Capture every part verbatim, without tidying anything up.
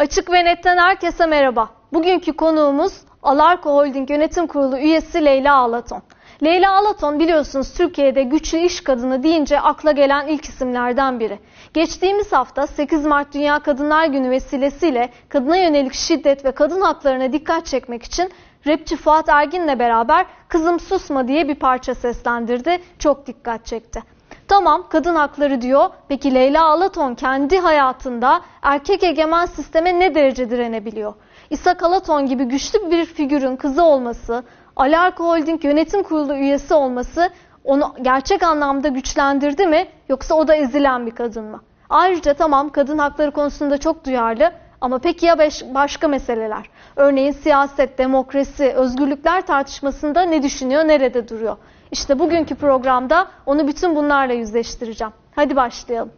Açık ve Net'ten herkese merhaba. Bugünkü konuğumuz Alarko Holding Yönetim Kurulu üyesi Leyla Alaton. Leyla Alaton biliyorsunuz Türkiye'de güçlü iş kadını deyince akla gelen ilk isimlerden biri. Geçtiğimiz hafta sekiz Mart Dünya Kadınlar Günü vesilesiyle kadına yönelik şiddet ve kadın haklarına dikkat çekmek için rapçi Fuat Ergin'le beraber "Kızım Susma" diye bir parça seslendirdi. Çok dikkat çekti. Tamam, kadın hakları diyor. Peki Leyla Alaton kendi hayatında erkek egemen sisteme ne derece direnebiliyor? İshak Alaton gibi güçlü bir figürün kızı olması, Alarko Holding Yönetim Kurulu üyesi olması onu gerçek anlamda güçlendirdi mi? Yoksa o da ezilen bir kadın mı? Ayrıca tamam, kadın hakları konusunda çok duyarlı ama peki ya başka meseleler? Örneğin siyaset, demokrasi, özgürlükler tartışmasında ne düşünüyor, nerede duruyor? İşte bugünkü programda onu bütün bunlarla yüzleştireceğim. Hadi başlayalım.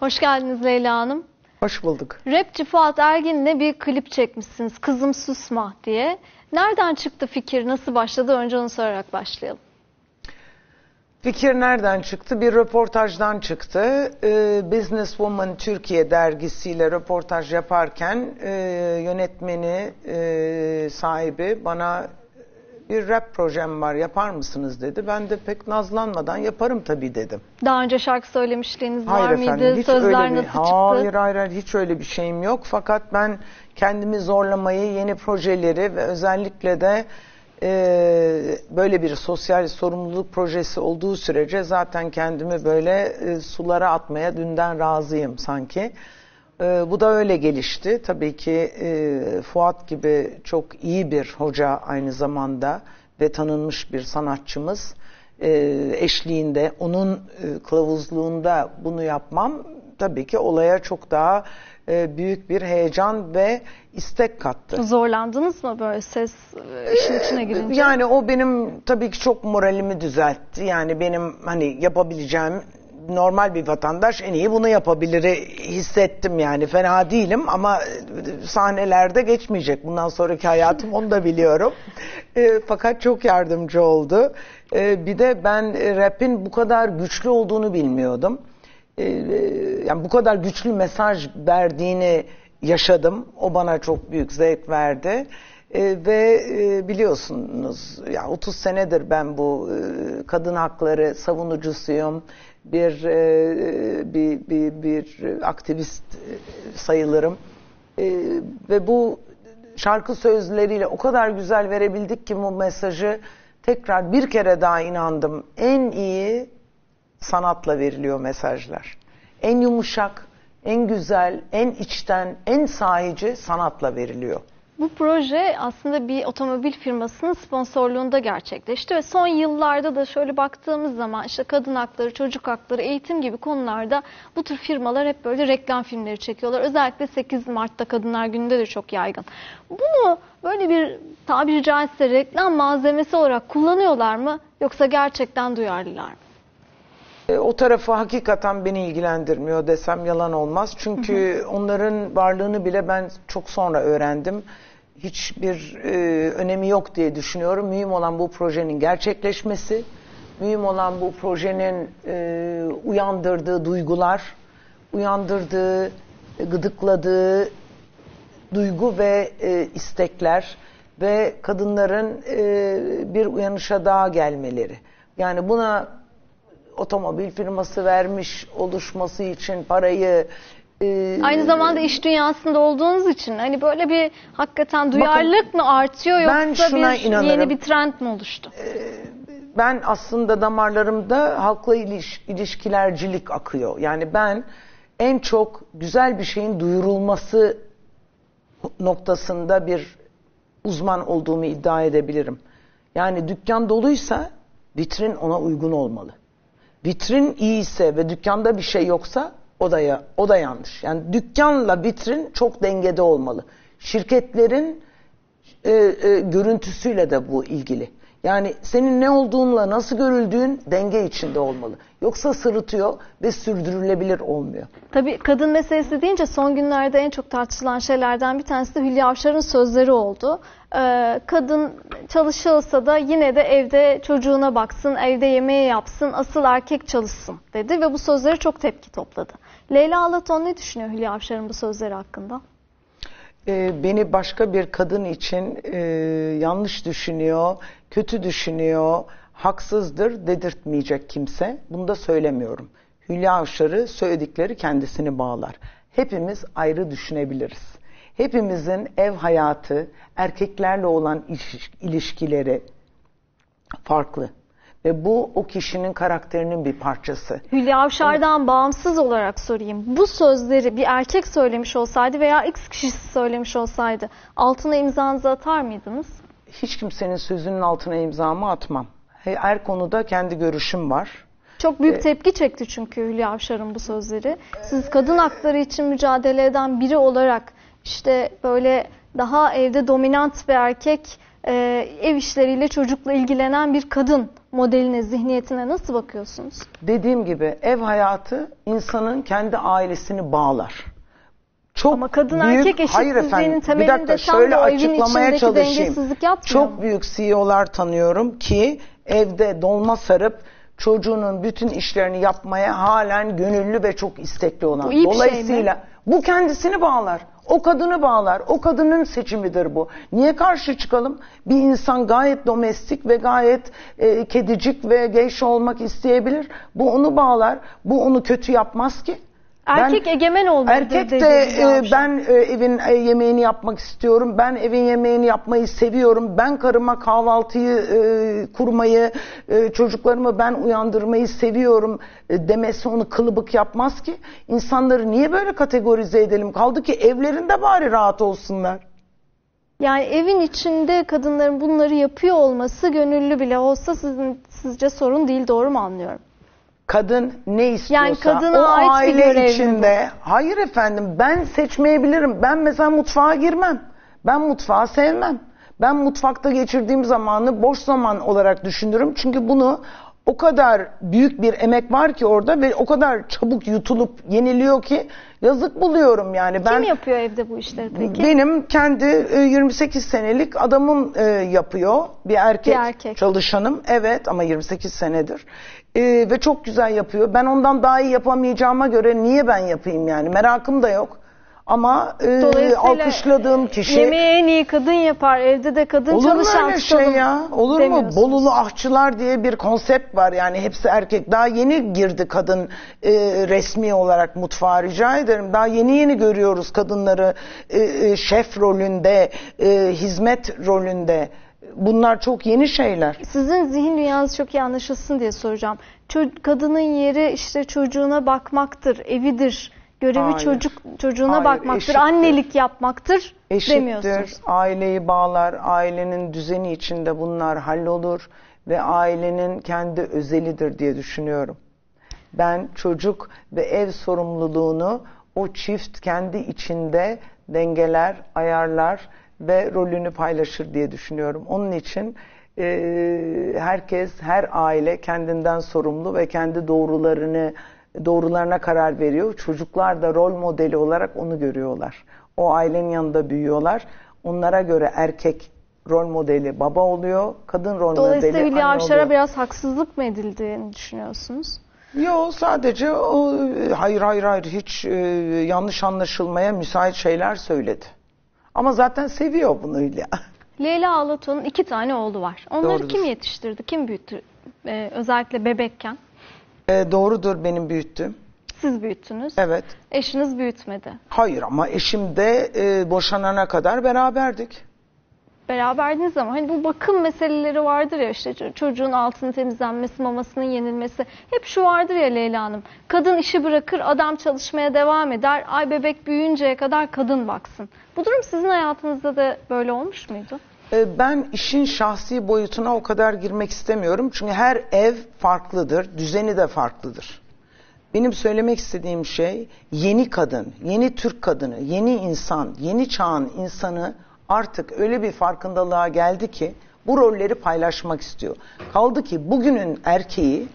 Hoş geldiniz Leyla Hanım. Hoş bulduk. Rapçi Fuat Ergin'le bir klip çekmişsiniz, "Kızım Susma" diye. Nereden çıktı fikir, nasıl başladı? Önce onu sorarak başlayalım. Fikir nereden çıktı? Bir röportajdan çıktı. Ee, Business Woman Türkiye dergisiyle röportaj yaparken e, yönetmeni, e, sahibi bana bir rap projem var, yapar mısınız dedi. Ben de pek nazlanmadan yaparım tabii dedim. Daha önce şarkı söylemişliğiniz hayır var efendim, mıydı? Hiç Sözler öyle nasıl çıktı? Hayır hayır hayır hiç öyle bir şeyim yok. Fakat ben kendimi zorlamayı, yeni projeleri ve özellikle de böyle bir sosyal sorumluluk projesi olduğu sürece zaten kendimi böyle sulara atmaya dünden razıyım sanki. Bu da öyle gelişti. Tabii ki Fuat gibi çok iyi bir hoca aynı zamanda ve tanınmış bir sanatçımız eşliğinde, onun kılavuzluğunda bunu yapmam tabii ki olaya çok daha büyük bir heyecan ve istek kattı. Zorlandınız mı böyle ses işin içine girince? Yani o benim tabii ki çok moralimi düzeltti. Yani benim hani yapabileceğim, normal bir vatandaş en iyi bunu yapabilir hissettim yani. Fena değilim ama sahnelerde geçmeyecek bundan sonraki hayatım, onu da biliyorum. E, fakat çok yardımcı oldu. E, bir de ben rap'in bu kadar güçlü olduğunu bilmiyordum. Yani bu kadar güçlü mesaj verdiğini yaşadım. O bana çok büyük zevk verdi. E, ve e, biliyorsunuz ya otuz senedir ben bu e, kadın hakları savunucusuyum. Bir, e, bir, bir, bir aktivist sayılırım. E, ve bu şarkı sözleriyle o kadar güzel verebildik ki bu mesajı, tekrar bir kere daha inandım. En iyi sanatla veriliyor mesajlar. En yumuşak, en güzel, en içten, en sahici sanatla veriliyor. Bu proje aslında bir otomobil firmasının sponsorluğunda gerçekleşti ve son yıllarda da şöyle baktığımız zaman işte kadın hakları, çocuk hakları, eğitim gibi konularda bu tür firmalar hep böyle reklam filmleri çekiyorlar. Özellikle sekiz Mart'ta Kadınlar Günü'nde de çok yaygın. Bunu böyle bir tabiri caizse reklam malzemesi olarak kullanıyorlar mı yoksa gerçekten duyarlılar mı? O tarafı hakikaten beni ilgilendirmiyor desem yalan olmaz. Çünkü hı hı. onların varlığını bile ben çok sonra öğrendim. Hiçbir e, önemi yok diye düşünüyorum. Mühim olan bu projenin gerçekleşmesi. Mühim olan bu projenin e, uyandırdığı duygular, uyandırdığı, gıdıkladığı duygu ve e, istekler ve kadınların e, bir uyanışa daha gelmeleri. Yani buna otomobil firması vermiş oluşması için parayı... E, Aynı zamanda iş dünyasında olduğunuz için hani böyle bir hakikaten duyarlılık bakın, mı artıyor yoksa bir, yeni bir trend mi oluştu? E, ben aslında damarlarımda halkla iliş, ilişkilercilik akıyor. Yani ben en çok güzel bir şeyin duyurulması noktasında bir uzman olduğumu iddia edebilirim. Yani dükkan doluysa vitrin ona uygun olmalı. Vitrin iyiyse ve dükkanda bir şey yoksa o da, ya, o da yanlış. Yani dükkanla vitrin çok dengede olmalı. Şirketlerin e, e, görüntüsüyle de bu ilgili. Yani senin ne olduğunla nasıl görüldüğün denge içinde olmalı. Yoksa sırıtıyor ve sürdürülebilir olmuyor. Tabii kadın meselesi deyince son günlerde en çok tartışılan şeylerden bir tanesi de Hülya Avşar'ın sözleri oldu. Ee, kadın çalışılsa da yine de evde çocuğuna baksın, evde yemeği yapsın, asıl erkek çalışsın dedi ve bu sözleri çok tepki topladı. Leyla Alaton ne düşünüyor Hülya Avşar'ın bu sözleri hakkında? Beni başka bir kadın için e, yanlış düşünüyor, kötü düşünüyor, haksızdır dedirtmeyecek kimse. Bunu da söylemiyorum. Hülya Avşar'ı söyledikleri kendisini bağlar. Hepimiz ayrı düşünebiliriz. Hepimizin ev hayatı, erkeklerle olan ilişkileri farklı. Ve bu o kişinin karakterinin bir parçası. Hülya Avşar'dan evet. Bağımsız olarak sorayım. Bu sözleri bir erkek söylemiş olsaydı veya X kişisi söylemiş olsaydı altına imzanızı atar mıydınız? Hiç kimsenin sözünün altına imzamı atmam. Her konuda kendi görüşüm var. Çok büyük ee, tepki çekti çünkü Hülya Avşar'ın bu sözleri. Siz kadın hakları için mücadele eden biri olarak işte böyle daha evde dominant bir erkek, ev işleriyle çocukla ilgilenen bir kadın modeline, zihniyetine nasıl bakıyorsunuz? Dediğim gibi ev hayatı insanın kendi ailesini bağlar. Çok Ama kadın büyük, erkek eşitsizliğinin temelinde bir dakika, tam şöyle o evin içindeki dengesizlik yapmıyor Çok mu? Büyük C E O'lar tanıyorum ki evde dolma sarıp çocuğunun bütün işlerini yapmaya halen gönüllü ve çok istekli olan. Bu iyi bir Dolayısıyla şey mi? Bu kendisini bağlar. O kadını bağlar. O kadının seçimidir bu. Niye karşı çıkalım? Bir insan gayet domestik ve gayet e, kedicik ve geyşe olmak isteyebilir. Bu onu bağlar. Bu onu kötü yapmaz ki. Erkek ben, egemen olmalıdır. Erkek de, de e, ben e, evin e, yemeğini yapmak istiyorum. Ben evin yemeğini yapmayı seviyorum. Ben karıma kahvaltıyı e, kurmayı, e, çocuklarımı ben uyandırmayı seviyorum e, demesi onu kılıbık yapmaz ki. İnsanları niye böyle kategorize edelim? Kaldı ki evlerinde bari rahat olsunlar. Yani evin içinde kadınların bunları yapıyor olması gönüllü bile olsa sizin sizce sorun değil, doğru mu anlıyorum? Kadın ne istiyorsa yani o aile içinde. Hayır efendim, ben seçmeyebilirim. Ben mesela mutfağa girmem. Ben mutfağı sevmem. Ben mutfakta geçirdiğim zamanı boş zaman olarak düşünürüm. Çünkü bunu o kadar büyük bir emek var ki orada ve o kadar çabuk yutulup yeniliyor ki yazık buluyorum yani. Ben, kim yapıyor evde bu işleri peki? Benim kendi yirmi sekiz senelik adamım yapıyor. Bir erkek, bir erkek. Çalışanım. Evet ama yirmi sekiz senedir. Ee, ve çok güzel yapıyor. Ben ondan daha iyi yapamayacağıma göre niye ben yapayım yani? Merakım da yok. Ama e, alkışladığım kişi... Yemeği en iyi kadın yapar. Evde de kadın çalışan. Olur mu öyle şey ya? Olur mu? Bolulu ahçılar diye bir konsept var. Yani hepsi erkek. Daha yeni girdi kadın e, resmi olarak mutfağa, rica ederim. Daha yeni yeni görüyoruz kadınları e, şef rolünde, e, hizmet rolünde. Bunlar çok yeni şeyler. Sizin zihin dünyanız çok iyi anlaşılsın diye soracağım. Ço- kadının yeri işte çocuğuna bakmaktır, evidir. Görevi Hayır. çocuk çocuğuna Hayır, bakmaktır, eşittir. Annelik yapmaktır eşittir, demiyorsunuz. Aileyi bağlar, ailenin düzeni içinde bunlar hallolur ve ailenin kendi özelidir diye düşünüyorum. Ben çocuk ve ev sorumluluğunu o çift kendi içinde dengeler, ayarlar ve rolünü paylaşır diye düşünüyorum. Onun için e, herkes, her aile kendinden sorumlu ve kendi doğrularını doğrularına karar veriyor. Çocuklar da rol modeli olarak onu görüyorlar. O ailenin yanında büyüyorlar. Onlara göre erkek rol modeli baba oluyor, kadın rol modeli anne oluyor. Dolayısıyla Hülya Avşar'a biraz haksızlık mı edildiğini düşünüyorsunuz? Yok, sadece o, hayır hayır hayır hiç e, yanlış anlaşılmaya müsait şeyler söyledi. Ama zaten seviyor bunu Hülya. Leyla Alaton'un iki tane oğlu var. Onları Doğrudur. Kim yetiştirdi, kim büyüttü ee, özellikle bebekken? E, doğrudur, benim büyüttüm. Siz büyüttünüz. Evet. Eşiniz büyütmedi. Hayır ama eşim de e, boşanana kadar beraberdik. Beraberdiniz ama hani bu bakım meseleleri vardır ya, işte çocuğun altını temizlenmesi, mamasının yenilmesi. Hep şu vardır ya Leyla Hanım. Kadın işi bırakır, adam çalışmaya devam eder. Ay bebek büyüyünceye kadar kadın baksın. Bu durum sizin hayatınızda da böyle olmuş muydu? Ben işin şahsi boyutuna o kadar girmek istemiyorum. Çünkü her ev farklıdır, düzeni de farklıdır. Benim söylemek istediğim şey, yeni kadın, yeni Türk kadını, yeni insan, yeni çağın insanı artık öyle bir farkındalığa geldi ki bu rolleri paylaşmak istiyor. Kaldı ki bugünün erkeği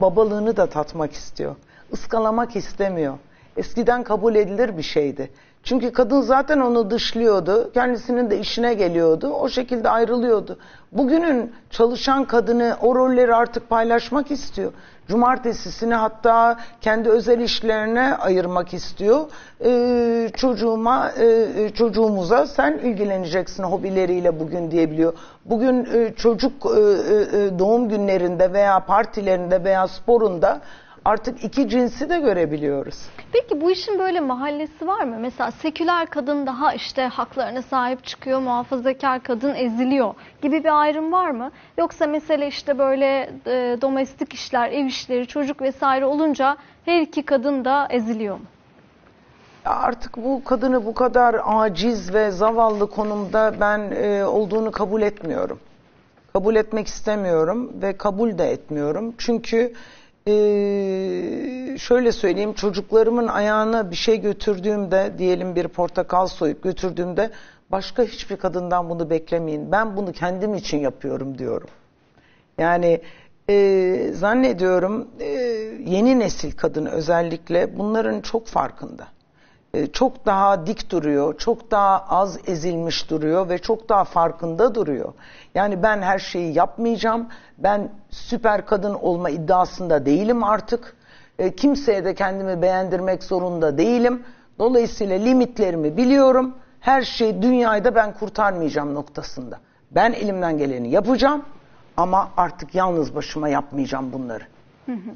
babalığını da tatmak istiyor. Iskalamak istemiyor. Eskiden kabul edilir bir şeydi. Çünkü kadın zaten onu dışlıyordu. Kendisinin de işine geliyordu. O şekilde ayrılıyordu. Bugünün çalışan kadını o rolleri artık paylaşmak istiyor. Cumartesisini hatta kendi özel işlerine ayırmak istiyor. Ee, çocuğuma, e, çocuğumuza sen ilgileneceksin hobileriyle bugün diyebiliyor. Bugün e, çocuk e, e, doğum günlerinde veya partilerinde veya sporunda artık iki cinsi de görebiliyoruz. Peki bu işin böyle mahallesi var mı? Mesela seküler kadın daha işte haklarına sahip çıkıyor, muhafazakar kadın eziliyor gibi bir ayrım var mı? Yoksa mesele işte böyle e, domestik işler, ev işleri, çocuk vesaire olunca her iki kadın da eziliyor mu? Artık bu kadını bu kadar aciz ve zavallı konumda ben e, olduğunu kabul etmiyorum. Kabul etmek istemiyorum ve kabul de etmiyorum. Çünkü Ee, şöyle söyleyeyim, çocuklarımın ayağına bir şey götürdüğümde, diyelim bir portakal soyup götürdüğümde, başka hiçbir kadından bunu beklemeyin, ben bunu kendim için yapıyorum diyorum. Yani e, zannediyorum e, yeni nesil kadın özellikle bunların çok farkında. E, çok daha dik duruyor, çok daha az ezilmiş duruyor ve çok daha farkında duruyor. Yani ben her şeyi yapmayacağım, ben süper kadın olma iddiasında değilim artık. E, kimseye de kendimi beğendirmek zorunda değilim. Dolayısıyla limitlerimi biliyorum. Her şeyi dünyayı da ben kurtarmayacağım noktasında. Ben elimden geleni yapacağım ama artık yalnız başıma yapmayacağım bunları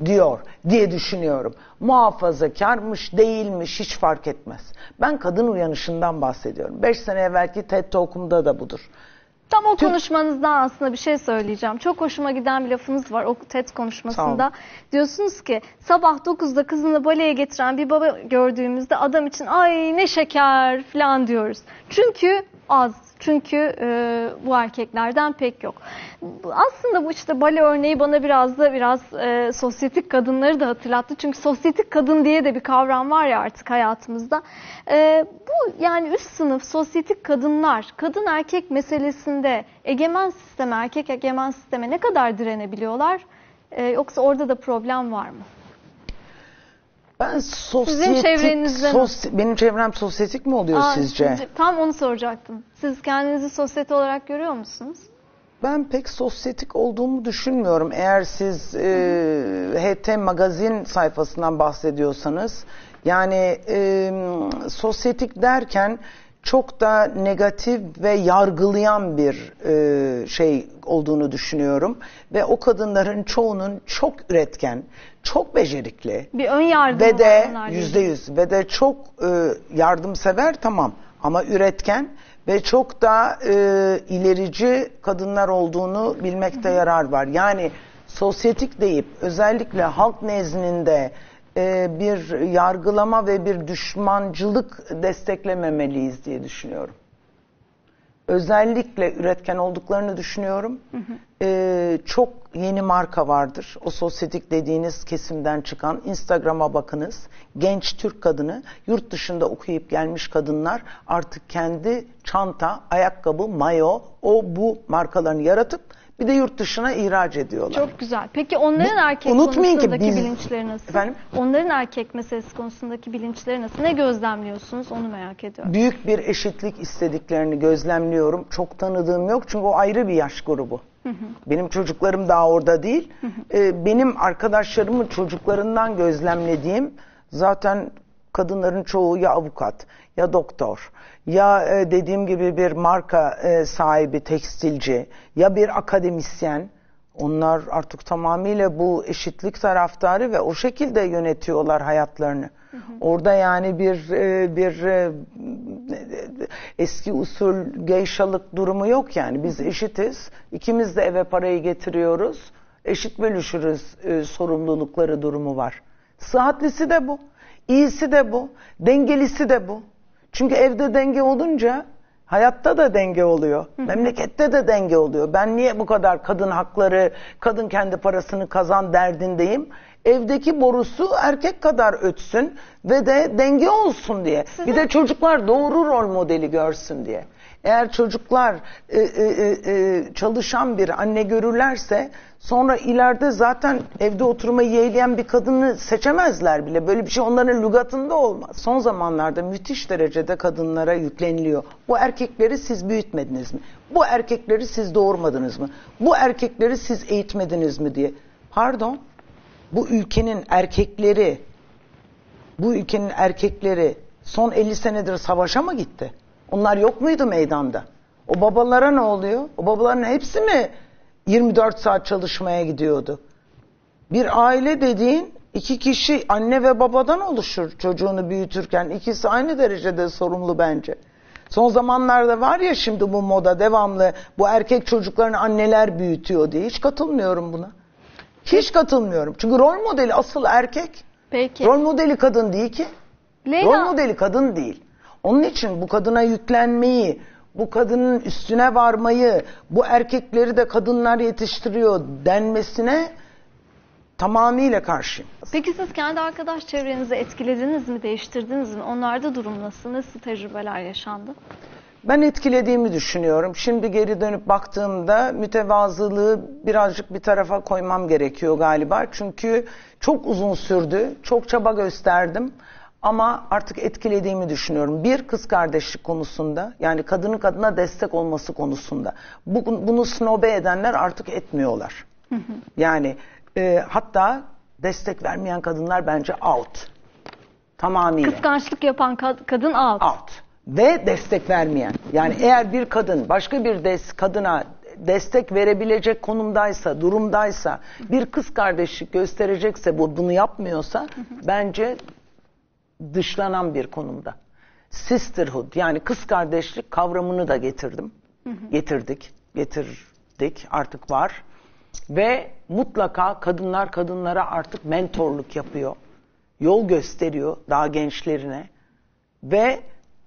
diyor diye düşünüyorum. Muhafazakarmış, değilmiş hiç fark etmez. Ben kadın uyanışından bahsediyorum. Beş sene evvelki TED Talk'umda da budur. Tam o konuşmanızdan aslında bir şey söyleyeceğim. Çok hoşuma giden bir lafınız var o TED konuşmasında. Diyorsunuz ki sabah dokuzda kızını baleye getiren bir baba gördüğümüzde adam için ay ne şeker falan diyoruz. Çünkü az. Çünkü e, bu erkeklerden pek yok. Aslında bu işte bale örneği bana biraz da biraz e, sosyetik kadınları da hatırlattı. Çünkü sosyetik kadın diye de bir kavram var ya artık hayatımızda. E, bu yani üst sınıf sosyetik kadınlar kadın erkek meselesinde egemen sisteme, erkek egemen sisteme ne kadar direnebiliyorlar? E, yoksa orada da problem var mı? Ben sosyetik, sos, benim çevrem sosyetik mi oluyor Aa, sizce? sizce? Tam onu soracaktım. Siz kendinizi sosyete olarak görüyor musunuz? Ben pek sosyetik olduğumu düşünmüyorum. Eğer siz e, H T magazin sayfasından bahsediyorsanız, yani e, sosyetik derken çok da negatif ve yargılayan bir e, şey olduğunu düşünüyorum. Ve o kadınların çoğunun çok üretken, çok becerikli bir ön yardım ve de yüzde yüz ve de çok e, yardımsever tamam ama üretken ve çok da e, ilerici kadınlar olduğunu bilmekte yarar var. Yani sosyetik deyip özellikle halk nezdinde bir yargılama ve bir düşmancılık desteklememeliyiz diye düşünüyorum. Özellikle üretken olduklarını düşünüyorum. Hı hı. Ee, çok yeni marka vardır. O sosyetik dediğiniz kesimden çıkan. Instagram'a bakınız. Genç Türk kadını, yurt dışında okuyup gelmiş kadınlar artık kendi çanta, ayakkabı, mayo, o bu markalarını yaratıp bir de yurt dışına ihraç ediyorlar. Çok güzel. Peki onların bu, erkek konusundaki biz... bilinçleri nasıl? Efendim? Onların erkek meselesi konusundaki bilinçleri nasıl? Ne gözlemliyorsunuz? Onu merak ediyorum. Büyük bir eşitlik istediklerini gözlemliyorum. Çok tanıdığım yok çünkü o ayrı bir yaş grubu. Hı hı. Benim çocuklarım daha orada değil. Hı hı. Ee, benim arkadaşlarımın çocuklarından gözlemlediğim zaten kadınların çoğu ya avukat ya doktor ya dediğim gibi bir marka sahibi tekstilci ya bir akademisyen, onlar artık tamamıyla bu eşitlik taraftarı ve o şekilde yönetiyorlar hayatlarını. Hı hı. Orada yani bir bir eski usul geyşalık durumu yok yani biz eşitiz, ikimiz de eve parayı getiriyoruz, eşit bölüşürüz sorumlulukları durumu var. Sıhhatlisi de bu. İyisi de bu, dengelisi de bu. Çünkü evde denge olunca hayatta da denge oluyor. Hı hı. Memlekette de denge oluyor. Ben niye bu kadar kadın hakları, kadın kendi parasını kazan derdindeyim? Evdeki borusu erkek kadar ötsün ve de denge olsun diye. Sizin... Bir de çocuklar doğru rol modeli görsün diye. eğer çocuklar e, e, e, çalışan bir anne görürlerse sonra ileride zaten evde oturmayı yeğleyen bir kadını seçemezler bile. Böyle bir şey onların lügatında olmaz. Son zamanlarda müthiş derecede kadınlara yükleniliyor. Bu erkekleri siz büyütmediniz mi? Bu erkekleri siz doğurmadınız mı? Bu erkekleri siz eğitmediniz mi diye. Pardon, bu ülkenin erkekleri, bu ülkenin erkekleri son elli senedir savaşa mı gitti? Onlar yok muydu meydanda? O babalara ne oluyor? O babaların hepsi mi yirmi dört saat çalışmaya gidiyordu? Bir aile dediğin iki kişi, anne ve babadan oluşur çocuğunu büyütürken. İkisi aynı derecede sorumlu bence. Son zamanlarda var ya şimdi bu moda devamlı, bu erkek çocuklarını anneler büyütüyor diye. Hiç katılmıyorum buna. Hiç katılmıyorum. Çünkü rol modeli asıl erkek. Peki. Rol modeli kadın değil ki. Leyla. Rol modeli kadın değil. Onun için bu kadına yüklenmeyi, bu kadının üstüne varmayı, bu erkekleri de kadınlar yetiştiriyor denmesine tamamıyla karşıyım. Peki siz kendi arkadaş çevrenizi etkilediniz mi, değiştirdiniz mi? Onlarda durum nasıl, nasıl tecrübeler yaşandı? Ben etkilediğimi düşünüyorum. Şimdi geri dönüp baktığımda mütevazılığı birazcık bir tarafa koymam gerekiyor galiba. Çünkü çok uzun sürdü, çok çaba gösterdim. Ama artık etkilediğimi düşünüyorum. Bir, kız kardeşlik konusunda, yani kadının kadına destek olması konusunda. Bu, bunu snobe edenler artık etmiyorlar. Yani e, hatta destek vermeyen kadınlar bence out. Tamamıyla. Kıskançlık yapan kad- kadın out. Out. Ve destek vermeyen. Yani eğer bir kadın başka bir des- kadına destek verebilecek konumdaysa, durumdaysa, bir kız kardeşlik gösterecekse, bu, bunu yapmıyorsa bence... dışlanan bir konumda. Sisterhood, yani kız kardeşlik kavramını da getirdim. Hı hı. Getirdik, getirdik artık var. Ve mutlaka kadınlar kadınlara artık mentorluk yapıyor. Yol gösteriyor daha gençlerine. Ve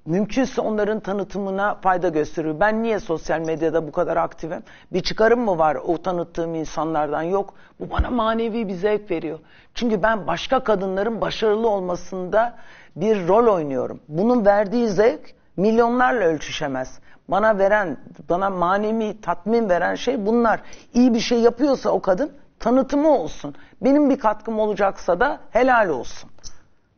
mümkünse onların tanıtımına fayda gösteriyor. Ben niye sosyal medyada bu kadar aktifim? Bir çıkarım mı var o tanıttığım insanlardan? Yok. Bu bana manevi bir zevk veriyor. Çünkü ben başka kadınların başarılı olmasında bir rol oynuyorum. Bunun verdiği zevk milyonlarla ölçüşemez. Bana veren, bana manevi tatmin veren şey bunlar. İyi bir şey yapıyorsa o kadın, tanıtımı olsun. Benim bir katkım olacaksa da helal olsun.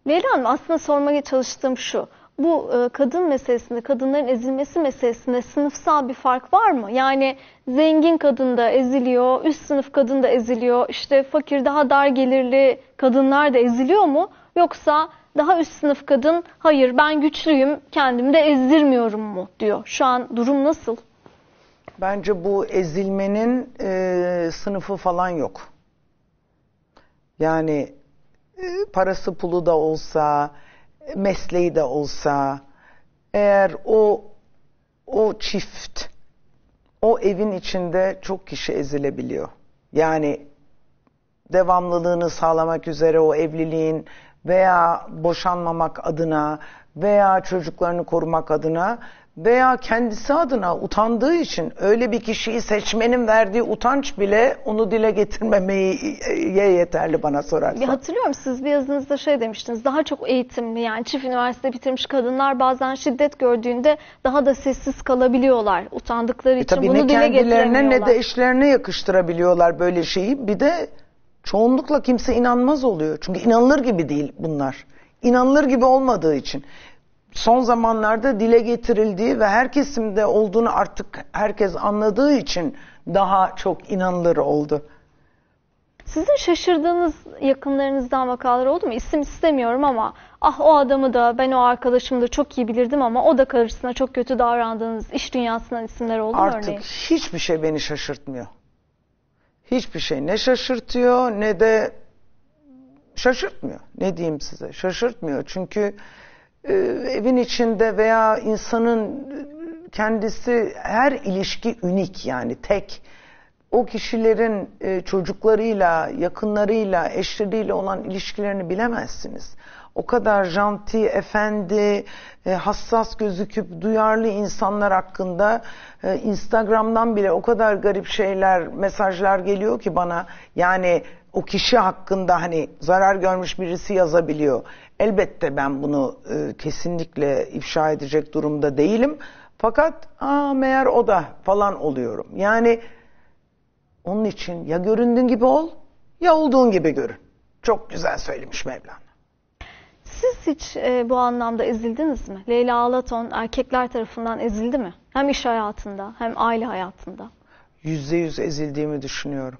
Leyla Hanım, aslında sormaya çalıştığım şu. Bu kadın meselesinde, kadınların ezilmesi meselesinde sınıfsal bir fark var mı? Yani zengin kadın da eziliyor, üst sınıf kadın da eziliyor, işte fakir, daha dar gelirli kadınlar da eziliyor mu? Yoksa daha üst sınıf kadın, hayır ben güçlüyüm, kendimi de ezdirmiyorum mu diyor. Şu an durum nasıl? Bence bu ezilmenin e, sınıfı falan yok. Yani e, parası pulu da olsa... mesleği de olsa, eğer o o çift, o evin içinde çok kişi ezilebiliyor. Yani devamlılığını sağlamak üzere o evliliğin veya boşanmamak adına veya çocuklarını korumak adına veya kendisi adına utandığı için öyle bir kişiyi seçmenin verdiği utanç bile onu dile getirmemeye yeterli bana sorarsan. Ya hatırlıyorum, siz bir yazınızda şey demiştiniz, daha çok eğitimli, yani çift üniversite bitirmiş kadınlar bazen şiddet gördüğünde daha da sessiz kalabiliyorlar utandıkları için, e bunu dile getiremiyorlar. Tabii ne kendilerine ne de eşlerine yakıştırabiliyorlar böyle şeyi. Bir de çoğunlukla kimse inanmaz oluyor çünkü inanılır gibi değil bunlar, inanılır gibi olmadığı için. Son zamanlarda dile getirildiği ve her kesimde olduğunu artık herkes anladığı için daha çok inanılır oldu. Sizin şaşırdığınız yakınlarınızdan vakalar oldu mu? İsim istemiyorum ama ah o adamı da ben o arkadaşımı da çok iyi bilirdim ama o da karısına çok kötü davrandığınız, iş dünyasından isimler oldu mu örneğin? Artık hiçbir şey beni şaşırtmıyor. Hiçbir şey ne şaşırtıyor ne de şaşırtmıyor. Ne diyeyim size? Şaşırtmıyor çünkü... Ee, evin içinde veya insanın kendisi, her ilişki unik, yani tek. O kişilerin e, çocuklarıyla, yakınlarıyla, eşleriyle olan ilişkilerini bilemezsiniz. O kadar janti, efendi, e, hassas gözüküp duyarlı insanlar hakkında e, Instagram'dan bile o kadar garip şeyler, mesajlar geliyor ki bana. Yani o kişi hakkında hani zarar görmüş birisi yazabiliyor. Elbette ben bunu e, kesinlikle ifşa edecek durumda değilim. Fakat aa meğer o da falan oluyorum. Yani onun için ya göründüğün gibi ol ya olduğun gibi görün. Çok güzel söylemiş Mevlana. Siz hiç e, bu anlamda ezildiniz mi? Leyla Alaton erkekler tarafından ezildi mi? Hem iş hayatında hem aile hayatında. Yüzde yüz ezildiğimi düşünüyorum.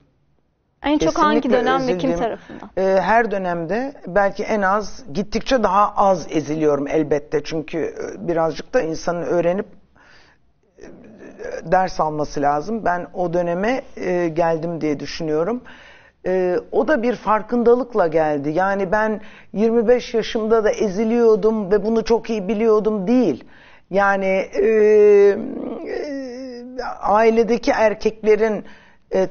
En çok hangi dönem ve kim tarafından? E, her dönemde belki en az, gittikçe daha az eziliyorum elbette. Çünkü birazcık da insanın öğrenip e, ders alması lazım. Ben o döneme e, geldim diye düşünüyorum. E, o da bir farkındalıkla geldi. Yani ben yirmi beş yaşımda da eziliyordum ve bunu çok iyi biliyordum değil. Yani e, e, ailedeki erkeklerin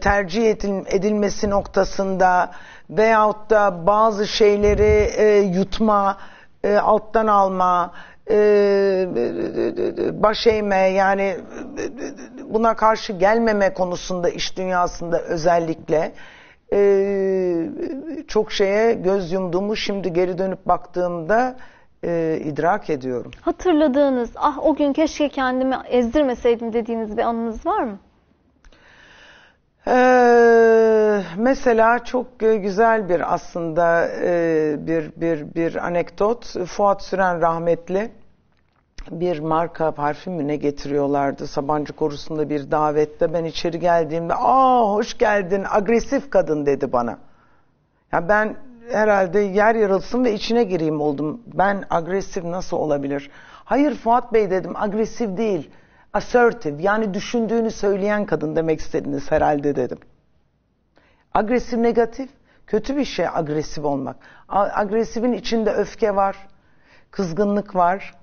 tercih edilmesi noktasında veyahut da bazı şeyleri e, yutma, e, alttan alma, e, baş eğme, yani buna karşı gelmeme konusunda iş dünyasında özellikle e, çok şeye göz yumduğumu şimdi geri dönüp baktığımda e, idrak ediyorum. Hatırladığınız, ah o gün keşke kendimi ezdirmeseydim dediğiniz bir anınız var mı? Ee, mesela çok güzel bir aslında e, bir bir bir anekdot. Fuat Süren rahmetli bir marka parfümüne getiriyorlardı Sabancı Korusu'nda bir davette. Ben içeri geldiğimde "Aa hoş geldin agresif kadın" dedi bana. Ya ben herhalde yer yarılsın ve içine gireyim oldum. Ben agresif nasıl olabilir? Hayır Fuat Bey dedim, agresif değil. Assertive, yani düşündüğünü söyleyen kadın demek istediniz herhalde dedim. Agresif negatif, kötü bir şey agresif olmak. Agresifin içinde öfke var, kızgınlık var,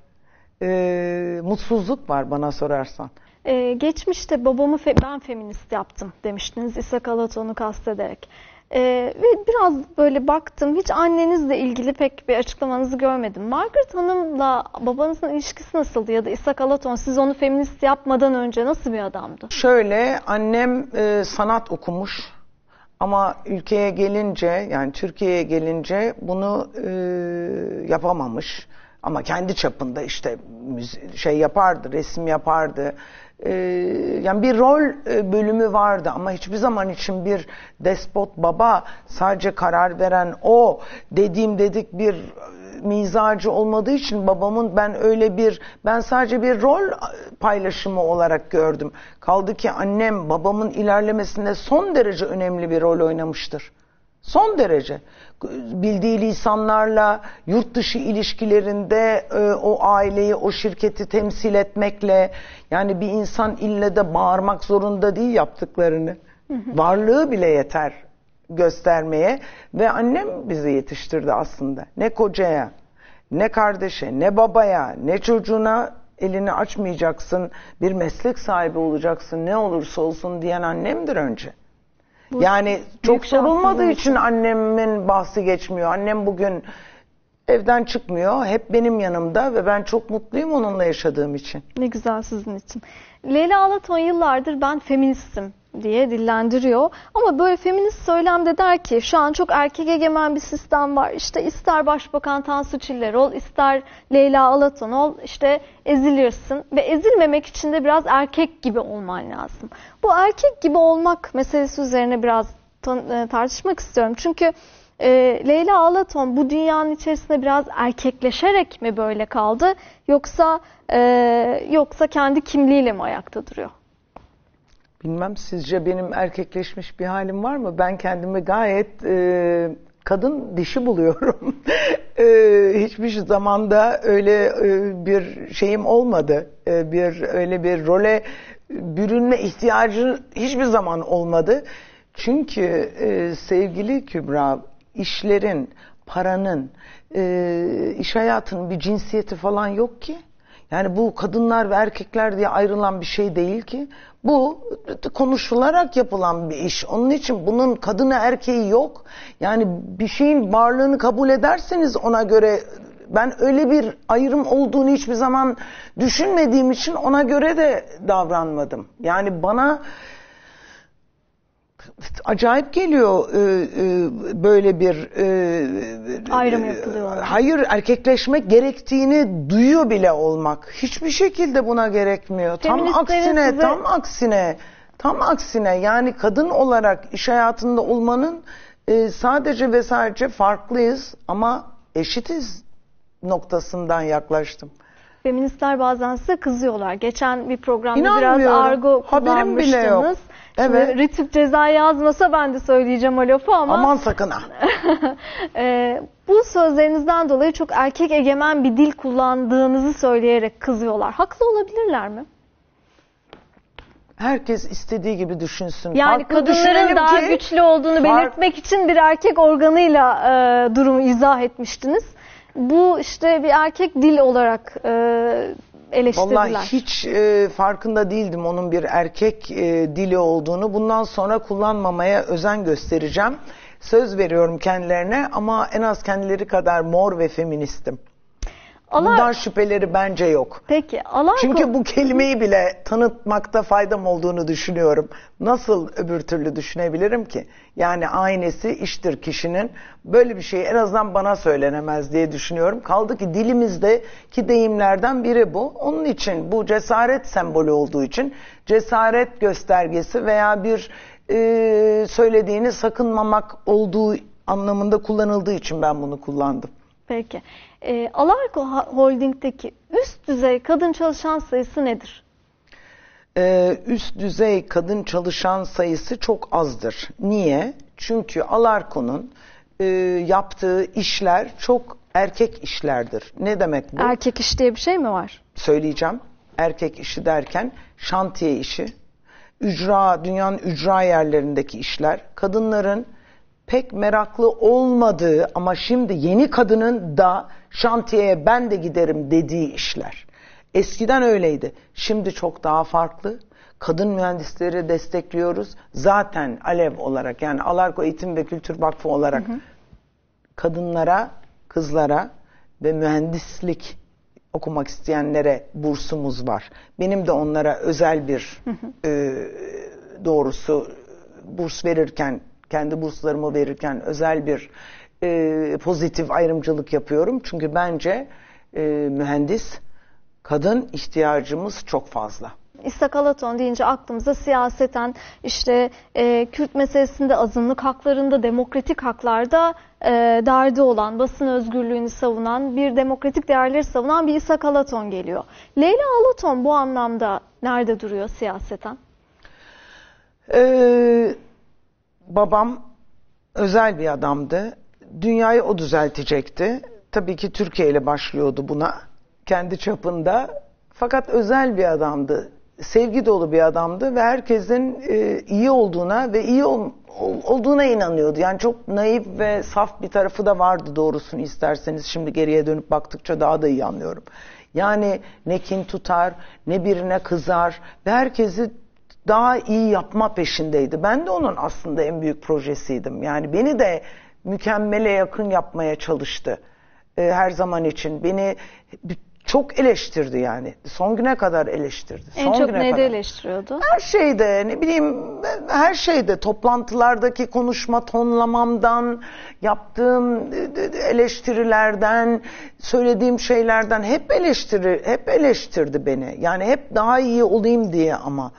e, mutsuzluk var bana sorarsan. Ee, geçmişte babamı fe ben feminist yaptım demiştiniz İshak Alaton'u kastederek. Ee, ve biraz böyle baktım, hiç annenizle ilgili pek bir açıklamanızı görmedim. Margaret Hanım'la babanızın ilişkisi nasıldı ya da İshak Alaton siz onu feminist yapmadan önce nasıl bir adamdı? Şöyle, annem e, sanat okumuş ama ülkeye gelince, yani Türkiye'ye gelince bunu e, yapamamış. Ama kendi çapında işte şey yapardı, resim yapardı. Ee, yani bir rol bölümü vardı ama hiçbir zaman için bir despot baba, sadece karar veren o dediğim dedik bir mizacı olmadığı için babamın ben öyle bir, ben sadece bir rol paylaşımı olarak gördüm. Kaldı ki annem babamın ilerlemesinde son derece önemli bir rol oynamıştır. Son derece. Bildiği lisanlarla, yurt dışı ilişkilerinde e, o aileyi, o şirketi temsil etmekle, yani bir insan ille de bağırmak zorunda değil yaptıklarını. Hı hı. Varlığı bile yeter göstermeye ve annem bizi yetiştirdi aslında. Ne kocaya, ne kardeşe, ne babaya, ne çocuğuna elini açmayacaksın, bir meslek sahibi olacaksın, ne olursa olsun diyen annemdir önce. Bu yani çok sorulmadığı için annemin bahsi geçmiyor. Annem bugün evden çıkmıyor. Hep benim yanımda ve ben çok mutluyum onunla yaşadığım için. Ne güzel sizin için. Leyla Alaton yıllardır ben feministim diye dillendiriyor. Ama böyle feminist söylemde der ki şu an çok erkek egemen bir sistem var. İşte ister Başbakan Tansu Çiller ol, ister Leyla Alaton ol, işte ezilirsin. Ve ezilmemek için de biraz erkek gibi olman lazım. Bu erkek gibi olmak meselesi üzerine biraz tartışmak istiyorum. Çünkü e, Leyla Alaton bu dünyanın içerisinde biraz erkekleşerek mi böyle kaldı? Yoksa e, yoksa kendi kimliğiyle mi ayakta duruyor? Bilmem, sizce benim erkekleşmiş bir halim var mı? Ben kendimi gayet e, kadın dişi buluyorum. e, hiçbir zamanda öyle e, bir şeyim olmadı. E, bir öyle bir role bürünme ihtiyacı hiçbir zaman olmadı. Çünkü e, sevgili Kübra, işlerin, paranın, e, iş hayatının bir cinsiyeti falan yok ki. Yani bu kadınlar ve erkekler diye ayrılan bir şey değil ki. Bu konuşularak yapılan bir iş. Onun için bunun kadını erkeği yok. Yani bir şeyin varlığını kabul ederseniz ona göre, ben öyle bir ayrım olduğunu hiçbir zaman düşünmediğim için ona göre de davranmadım. Yani bana acayip geliyor e, e, böyle bir e, ayrım yapılıyor. E, hayır, erkekleşmek gerektiğini duyuyor bile olmak. Hiçbir şekilde buna gerekmiyor. Feministlerin tam aksine, size... tam aksine, tam aksine yani kadın olarak iş hayatında olmanın e, sadece ve sadece farklıyız ama eşitiz noktasından yaklaştım. Feministler bazen size kızıyorlar. Geçen bir programda biraz argo kullanmıştınız. Evet. Retip ceza yazmasa ben de söyleyeceğim o lafı ama... Aman sakın ha. e, bu sözlerinizden dolayı çok erkek egemen bir dil kullandığınızı söyleyerek kızıyorlar. Haklı olabilirler mi? Herkes istediği gibi düşünsün. Yani farklı kadınların daha güçlü olduğunu fark... belirtmek için bir erkek organıyla e, durumu izah etmiştiniz. Bu işte bir erkek dil olarak e, eleştirdiler. Vallahi hiç e, farkında değildim onun bir erkek e, dili olduğunu. Bundan sonra kullanmamaya özen göstereceğim. Söz veriyorum kendilerine ama en az kendileri kadar mor ve feministim. Alar... Bundan şüpheleri bence yok. Peki, Alarko... Çünkü bu kelimeyi bile tanıtmakta faydam olduğunu düşünüyorum. Nasıl öbür türlü düşünebilirim ki? Yani aynesi iştir kişinin. Böyle bir şey en azından bana söylenemez diye düşünüyorum. Kaldı ki dilimizdeki deyimlerden biri bu. Onun için bu cesaret sembolü olduğu için cesaret göstergesi veya bir e, söylediğini sakınmamak olduğu anlamında kullanıldığı için ben bunu kullandım. Peki. E, Alarko Holding'deki üst düzey kadın çalışan sayısı nedir? E, üst düzey kadın çalışan sayısı çok azdır. Niye? Çünkü Alarko'nun e, yaptığı işler çok erkek işlerdir. Ne demek bu? Erkek iş diye bir şey mi var? Söyleyeceğim. Erkek işi derken şantiye işi, ücra, dünyanın ücra yerlerindeki işler, kadınların pek meraklı olmadığı ama şimdi yeni kadının da şantiyeye ben de giderim dediği işler. Eskiden öyleydi. Şimdi çok daha farklı. Kadın mühendisleri destekliyoruz. Zaten Alev olarak yani Alarko Eğitim ve Kültür Vakfı olarak hı hı. kadınlara, kızlara ve mühendislik okumak isteyenlere bursumuz var. Benim de onlara özel bir hı hı. E, doğrusu burs verirken kendi burslarımı verirken özel bir e, pozitif ayrımcılık yapıyorum. Çünkü bence e, mühendis, kadın ihtiyacımız çok fazla. İshak Alaton deyince aklımıza siyaseten işte e, Kürt meselesinde azınlık haklarında, demokratik haklarda e, derdi olan, basın özgürlüğünü savunan, bir demokratik değerleri savunan bir İshak Alaton geliyor. Leyla Alaton bu anlamda nerede duruyor siyaseten? Eee... Babam özel bir adamdı. Dünyayı o düzeltecekti. Tabii ki Türkiye ile başlıyordu buna. Kendi çapında. Fakat özel bir adamdı. Sevgi dolu bir adamdı ve herkesin e, iyi olduğuna ve iyi ol, ol, olduğuna inanıyordu. Yani çok naif ve saf bir tarafı da vardı doğrusunu isterseniz. Şimdi geriye dönüp baktıkça daha da iyi anlıyorum. Yani ne kin tutar, ne birine kızar ve herkesi daha iyi yapma peşindeydi. Ben de onun aslında en büyük projesiydim. Yani beni de mükemmele yakın yapmaya çalıştı. Ee, her zaman için. Beni çok eleştirdi yani. Son güne kadar eleştirdi. En çok neyde eleştiriyordu? Her şeyde. Ne bileyim her şeyde. Toplantılardaki konuşma tonlamamdan, yaptığım eleştirilerden, söylediğim şeylerden hep eleştiri, hep eleştirdi beni. Yani hep daha iyi olayım diye ama.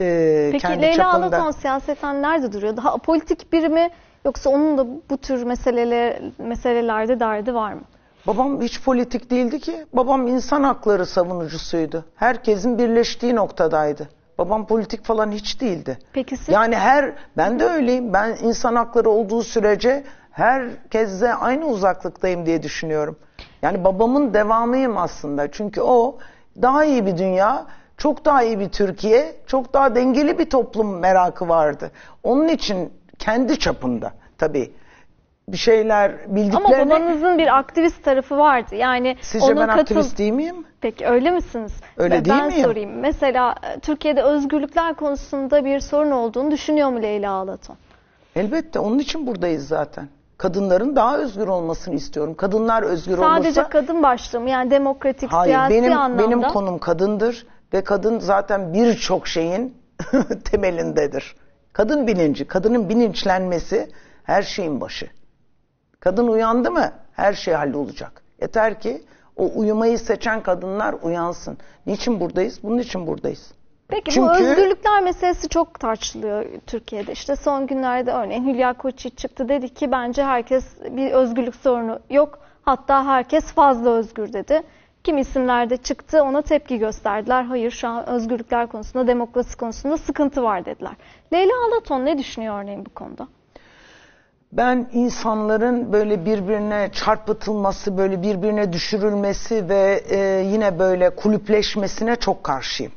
Ee, Peki kendi Leyla çapında... Alaton siyaseten nerede duruyor? Daha apolitik biri mi yoksa onun da bu tür meseleler, meselelerde derdi var mı? Babam hiç politik değildi ki. Babam insan hakları savunucusuydu. Herkesin birleştiği noktadaydı. Babam politik falan hiç değildi. Peki siz? Yani her, ben de öyleyim. Ben insan hakları olduğu sürece herkese aynı uzaklıktayım diye düşünüyorum. Yani babamın devamıyım aslında. Çünkü o daha iyi bir dünya... Çok daha iyi bir Türkiye, çok daha dengeli bir toplum merakı vardı. Onun için kendi çapında tabii bir şeyler bildiklerini... Ama babanızın bir aktivist tarafı vardı. Yani sizce ben katıl... aktivist değil miyim? Peki öyle misiniz? Öyle ben, değil ben miyim? Ben sorayım. Mesela Türkiye'de özgürlükler konusunda bir sorun olduğunu düşünüyor mu Leyla Alaton? Elbette onun için buradayız zaten. Kadınların daha özgür olmasını istiyorum. Kadınlar özgür Sadece olursa... Sadece kadın başlığı mı? Yani demokratik, Hayır, siyasi benim, anlamda... Hayır benim konum kadındır. Ve kadın zaten birçok şeyin temelindedir. Kadın bilinci, kadının bilinçlenmesi her şeyin başı. Kadın uyandı mı her şey hallolacak. Yeter ki o uyumayı seçen kadınlar uyansın. Niçin buradayız? Bunun için buradayız. Peki Çünkü... bu özgürlükler meselesi çok tartışılıyor Türkiye'de. İşte son günlerde örneğin Hülya Koçyiğit çıktı, dedi ki bence herkes, bir özgürlük sorunu yok. Hatta herkes fazla özgür dedi. Kim isimlerde çıktı, ona tepki gösterdiler. Hayır, şu an özgürlükler konusunda, demokrasi konusunda sıkıntı var dediler. Leyla Alaton ne düşünüyor örneğin bu konuda? Ben insanların böyle birbirine çarpıtılması, böyle birbirine düşürülmesi ve e, yine böyle kulüpleşmesine çok karşıyım.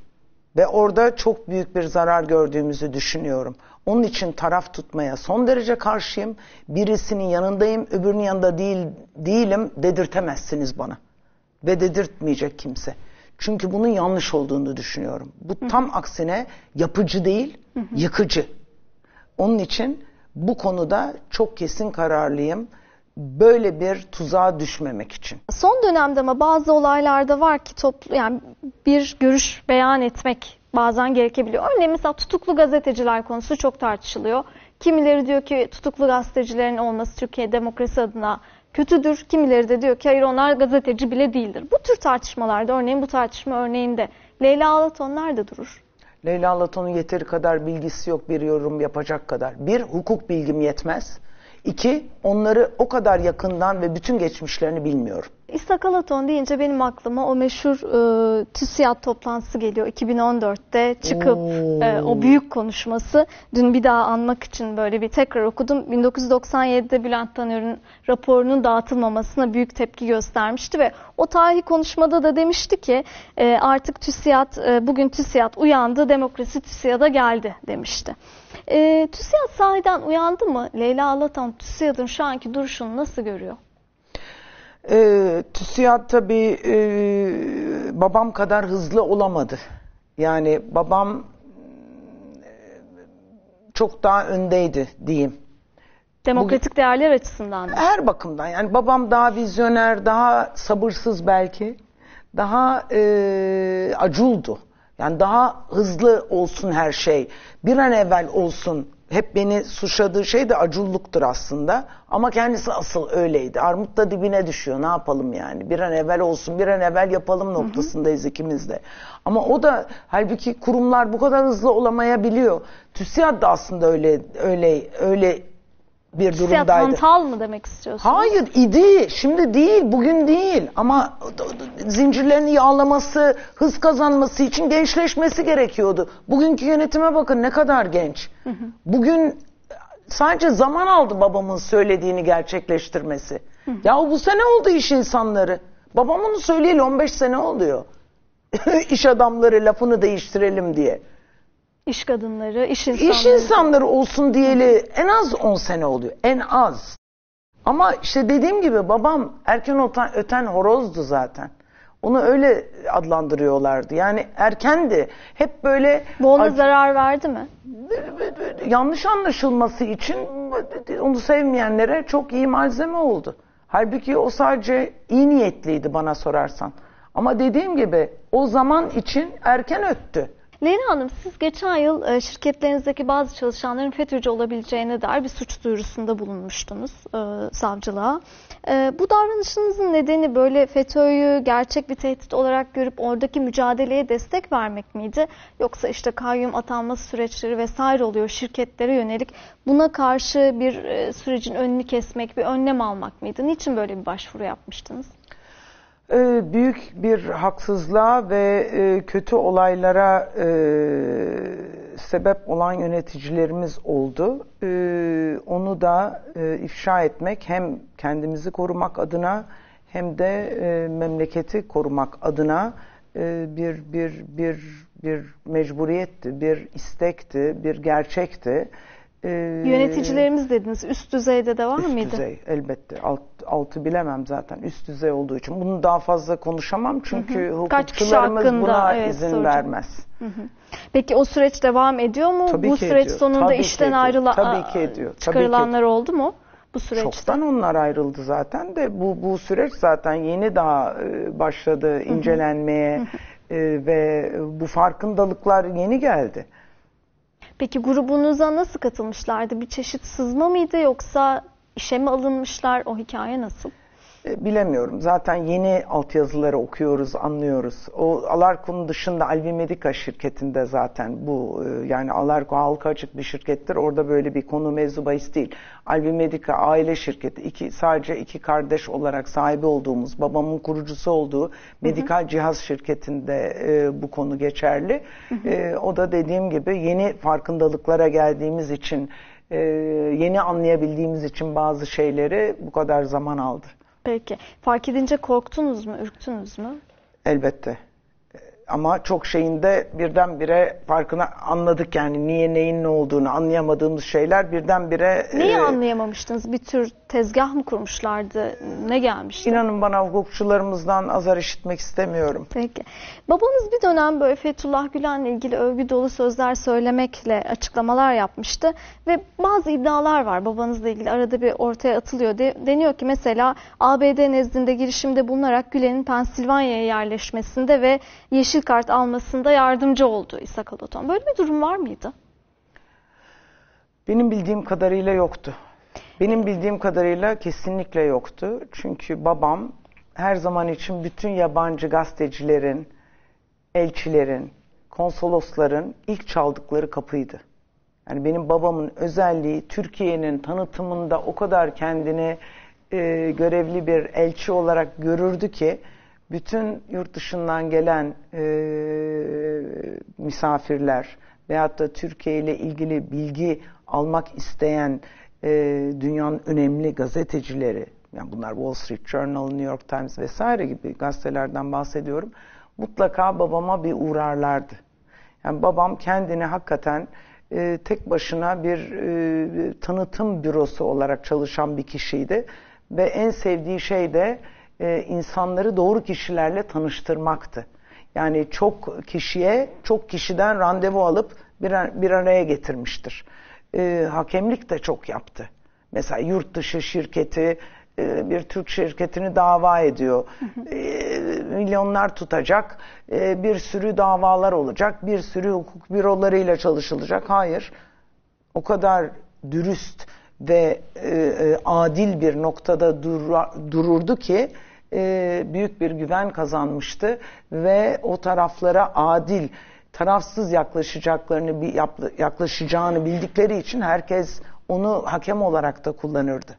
Ve orada çok büyük bir zarar gördüğümüzü düşünüyorum. Onun için taraf tutmaya son derece karşıyım. Birisinin yanındayım, öbürünün yanında değil, değilim dedirtemezsiniz bana. Ve dedirtmeyecek kimse. Çünkü bunun yanlış olduğunu düşünüyorum. Bu Hı-hı. tam aksine yapıcı değil, Hı-hı. yıkıcı. Onun için bu konuda çok kesin kararlıyım. Böyle bir tuzağa düşmemek için. Son dönemde ama bazı olaylarda var ki toplu, yani bir görüş beyan etmek bazen gerekebiliyor. Örneğin mesela tutuklu gazeteciler konusu çok tartışılıyor. Kimileri diyor ki tutuklu gazetecilerin olması Türkiye demokrasi adına kötüdür. Kimileri de diyor ki hayır, onlar gazeteci bile değildir. Bu tür tartışmalarda, örneğin bu tartışma örneğinde Leyla Alaton nerede durur? Leyla Alaton'un yeteri kadar bilgisi yok bir yorum yapacak kadar. Bir, hukuk bilgim yetmez. İki, onları o kadar yakından ve bütün geçmişlerini bilmiyorum. İshak Alaton deyince benim aklıma o meşhur e, TÜSİAD toplantısı geliyor. iki bin on dörtte çıkıp e, o büyük konuşması. Dün bir daha anmak için böyle bir tekrar okudum. bin dokuz yüz doksan yedide Bülent Tanır'ın raporunun dağıtılmamasına büyük tepki göstermişti ve o tarihi konuşmada da demişti ki e, artık TÜSİAD, e, bugün TÜSİAD uyandı, demokrasi TÜSİAD'a geldi demişti. E, TÜSİAD sahiden uyandı mı? Leyla Alaton TÜSİAD'ın şu anki duruşunu nasıl görüyor? E, TÜSİAD tabii e, babam kadar hızlı olamadı. Yani babam e, çok daha öndeydi diyeyim. Demokratik Bugün, değerler açısından mı? Her bakımdan. Yani babam daha vizyoner, daha sabırsız belki. Daha e, aculdu. Yani daha hızlı olsun her şey. Bir an evvel olsun. Hep beni suçladığı şey de aculluktur aslında. Ama kendisi asıl öyleydi. Armut da dibine düşüyor. Ne yapalım yani? Bir an evvel olsun, bir an evvel yapalım noktasındayız ikimiz de. Ama o da, halbuki kurumlar bu kadar hızlı olamayabiliyor. TÜSİAD da aslında öyle öyle öyle bir durumdaydı. TÜSİAD mantal mı demek istiyorsunuz? Hayır, idi. Şimdi değil, bugün değil. Ama zincirlerini yağlaması, hız kazanması için gençleşmesi gerekiyordu. Bugünkü yönetime bakın, ne kadar genç. Hı hı. Bugün sadece zaman aldı babamın söylediğini gerçekleştirmesi. Hı hı. Ya bu sene oldu iş insanları. Babam onu söyleyeli on beş sene oluyor. İş adamları lafını değiştirelim diye. İş kadınları, iş insanları. İş insanları olsun diyeli en az on sene oluyor. En az. Ama işte dediğim gibi babam erken öten horozdu zaten. Onu öyle adlandırıyorlardı. Yani erkendi. Hep böyle... Bu ona zarar verdi mi? Yanlış anlaşılması için onu sevmeyenlere çok iyi malzeme oldu. Halbuki o sadece iyi niyetliydi bana sorarsan. Ama dediğim gibi o zaman için erken öttü. Leyla Hanım, siz geçen yıl şirketlerinizdeki bazı çalışanların FETÖ'cü olabileceğine dair bir suç duyurusunda bulunmuştunuz e, savcılığa. E, bu davranışınızın nedeni böyle FETÖ'yü gerçek bir tehdit olarak görüp oradaki mücadeleye destek vermek miydi? Yoksa işte kayyum atanması süreçleri vesaire oluyor şirketlere yönelik. Buna karşı bir sürecin önünü kesmek, bir önlem almak mıydı? Niçin böyle bir başvuru yapmıştınız? Büyük bir haksızlığa ve kötü olaylara sebep olan yöneticilerimiz oldu. Onu da ifşa etmek, hem kendimizi korumak adına hem de memleketi korumak adına bir bir bir bir mecburiyetti, bir istekti, bir gerçekti. Ee, Yöneticilerimiz dediniz, üst düzeyde de var üst mıydı? Üst düzey elbette, alt, altı bilemem zaten, üst düzey olduğu için. Bunu daha fazla konuşamam çünkü hı hı. hukukçularımız hakkında, buna evet, izin soracağım. vermez. Hı hı. Peki o süreç devam ediyor mu? Tabii Bu süreç ediyor. sonunda Tabii işten ayrılan, çıkarılanlar oldu mu? Bu süreçte. Çoktan onlar ayrıldı zaten de bu bu süreç zaten yeni daha başladı incelenmeye hı hı. ve bu farkındalıklar yeni geldi. Peki grubunuza nasıl katılmışlardı? Bir çeşit sızma mıydı yoksa işe mi alınmışlar? O hikaye nasıl? Bilemiyorum. Zaten yeni altyazıları okuyoruz, anlıyoruz. O Alarko'nun dışında Alvimedika şirketinde zaten bu, yani Alarko halka açık bir şirkettir. Orada böyle bir konu mevzu bahis değil. Alvimedika aile şirketi. İki, sadece iki kardeş olarak sahibi olduğumuz, babamın kurucusu olduğu medikal hı hı. cihaz şirketinde e, bu konu geçerli. Hı hı. E, o da dediğim gibi yeni farkındalıklara geldiğimiz için, e, yeni anlayabildiğimiz için bazı şeyleri bu kadar zaman aldı. Peki. Fark edince korktunuz mu, ürktünüz mü? Elbette. Ama çok şeyinde birdenbire farkına anladık, yani niye neyin ne olduğunu anlayamadığımız şeyler birdenbire... Neyi e, anlayamamıştınız? Bir tür tezgah mı kurmuşlardı? Ne gelmişti? İnanın bana hukukçularımızdan azar işitmek istemiyorum. Peki. Babanız bir dönem böyle Fethullah Gülen'le ilgili övgü dolu sözler söylemekle açıklamalar yapmıştı. Ve bazı iddialar var babanızla ilgili arada bir ortaya atılıyor. De, deniyor ki mesela A B D nezdinde girişimde bulunarak Gülen'in Pensilvanya'ya yerleşmesinde ve yeşil kart almasında yardımcı oldu İshak Alaton. Böyle bir durum var mıydı? Benim bildiğim kadarıyla yoktu. Benim bildiğim kadarıyla kesinlikle yoktu. Çünkü babam her zaman için bütün yabancı gazetecilerin, elçilerin, konsolosların ilk çaldıkları kapıydı. Yani benim babamın özelliği Türkiye'nin tanıtımında o kadar kendini e, görevli bir elçi olarak görürdü ki bütün yurt dışından gelen e, misafirler veyahut da Türkiye ile ilgili bilgi almak isteyen e, dünyanın önemli gazetecileri, yani bunlar Wall Street Journal, New York Times vesaire gibi gazetelerden bahsediyorum, mutlaka babama bir uğrarlardı. Yani babam kendini hakikaten e, tek başına bir e, tanıtım bürosu olarak çalışan bir kişiydi ve en sevdiği şey de Ee, insanları doğru kişilerle tanıştırmaktı. Yani çok kişiye, çok kişiden randevu alıp bir, ar bir araya getirmiştir. Ee, hakemlik de çok yaptı. Mesela yurt dışı şirketi, e, bir Türk şirketini dava ediyor. E, milyonlar tutacak, e, bir sürü davalar olacak, bir sürü hukuk bürolarıyla çalışılacak. Hayır, o kadar dürüst ve e, adil bir noktada dura, dururdu ki, büyük bir güven kazanmıştı ve o taraflara adil, tarafsız yaklaşacaklarını, yaklaşacağını bildikleri için herkes onu hakem olarak da kullanırdı.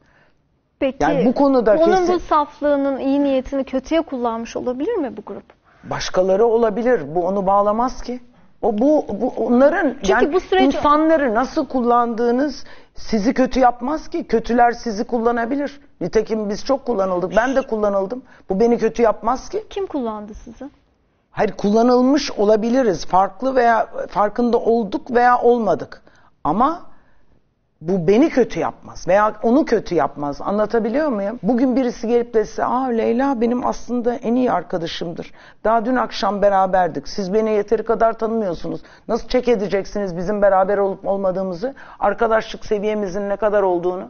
Peki, yani bu konuda onun kesin... bu saflığının iyi niyetini kötüye kullanmış olabilir mi bu grup? Başkaları olabilir. Bu onu bağlamaz ki. O bu, bu onların, çünkü yani bu süreci... insanları nasıl kullandığınız sizi kötü yapmaz ki. Kötüler sizi kullanabilir. Nitekim biz çok kullanıldık. Ben de kullanıldım. Bu beni kötü yapmaz ki. Kim kullandı sizi? Hayır, kullanılmış olabiliriz. Farklı veya farkında olduk veya olmadık. Ama bu beni kötü yapmaz veya onu kötü yapmaz. Anlatabiliyor muyum? Bugün birisi gelip de size, "Aa, Leyla benim aslında en iyi arkadaşımdır. Daha dün akşam beraberdik. Siz beni yeteri kadar tanımıyorsunuz. Nasıl check edeceksiniz bizim beraber olup olmadığımızı? Arkadaşlık seviyemizin ne kadar olduğunu?"